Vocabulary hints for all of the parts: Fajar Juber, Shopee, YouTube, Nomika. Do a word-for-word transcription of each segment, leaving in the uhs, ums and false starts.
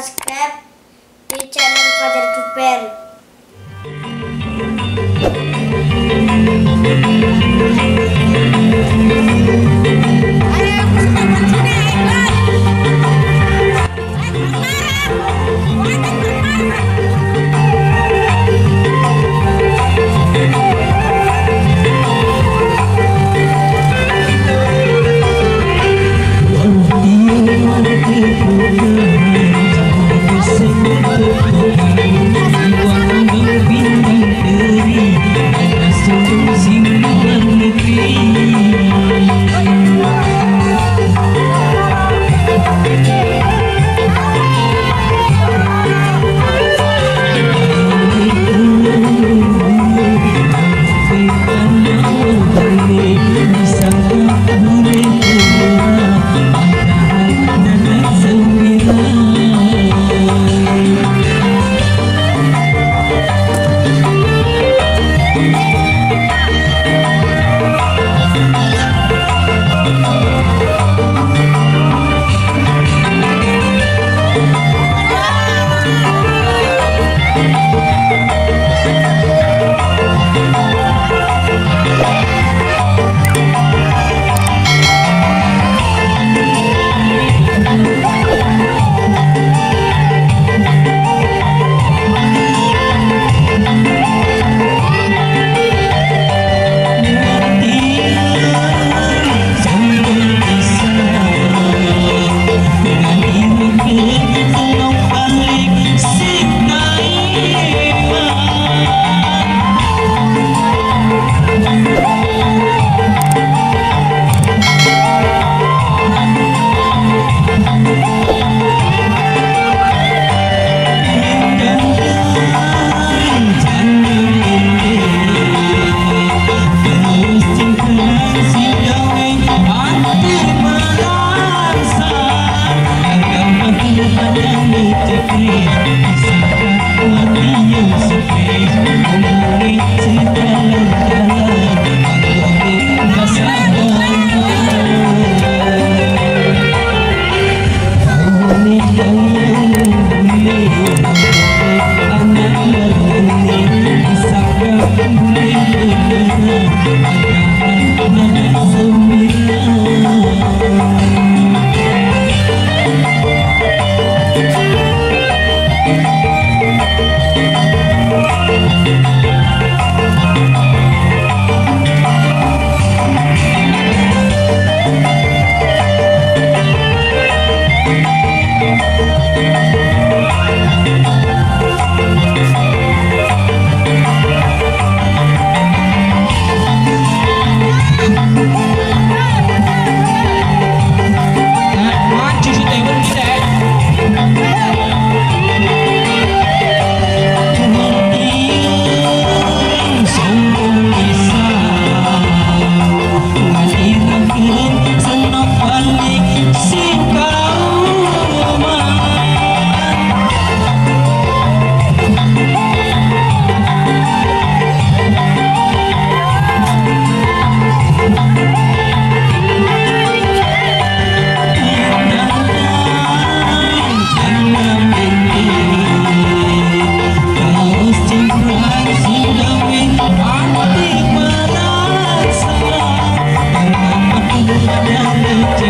subscribe di channel Fajar Juber.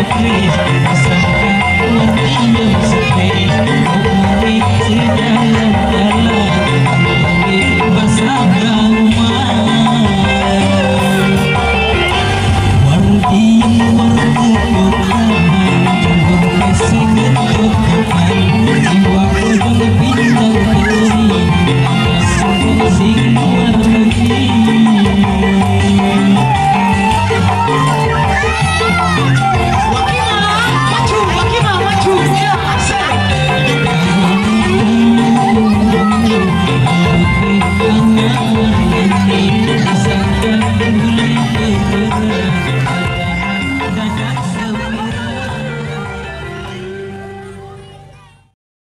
Please, I said,